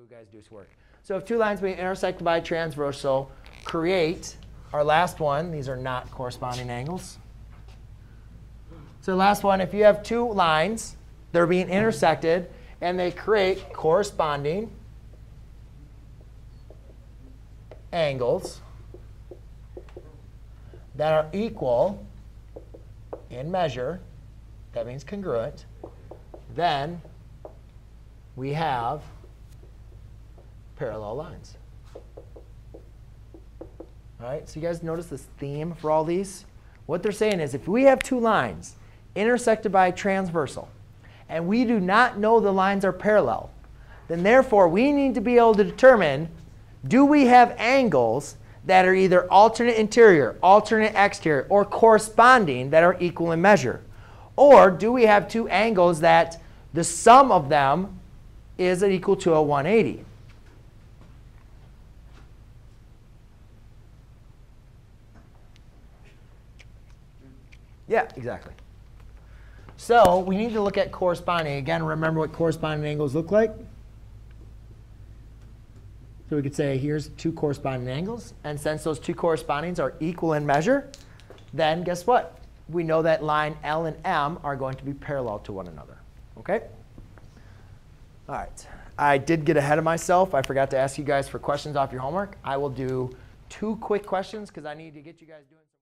you guys do some work. So if two lines being intersected by a transversal create our last one, these are not corresponding angles. So last one, if you have two lines, they're being intersected, and they create corresponding angles that are equal in measure, that means congruent, then we have parallel lines. All right, so you guys notice this theme for all these? What they're saying is if we have two lines intersected by a transversal, and we do not know the lines are parallel, then therefore we need to be able to determine, do we have angles that are either alternate interior, alternate exterior, or corresponding that are equal in measure? Or do we have two angles that the sum of them is equal to a 180? Yeah, exactly. So we need to look at corresponding. Again, remember what corresponding angles look like. So we could say here's two corresponding angles. And since those two correspondings are equal in measure, then guess what? We know that line L and M are going to be parallel to one another. OK? All right. I did get ahead of myself. I forgot to ask you guys for questions off your homework. I will do two quick questions because I need to get you guys doing something.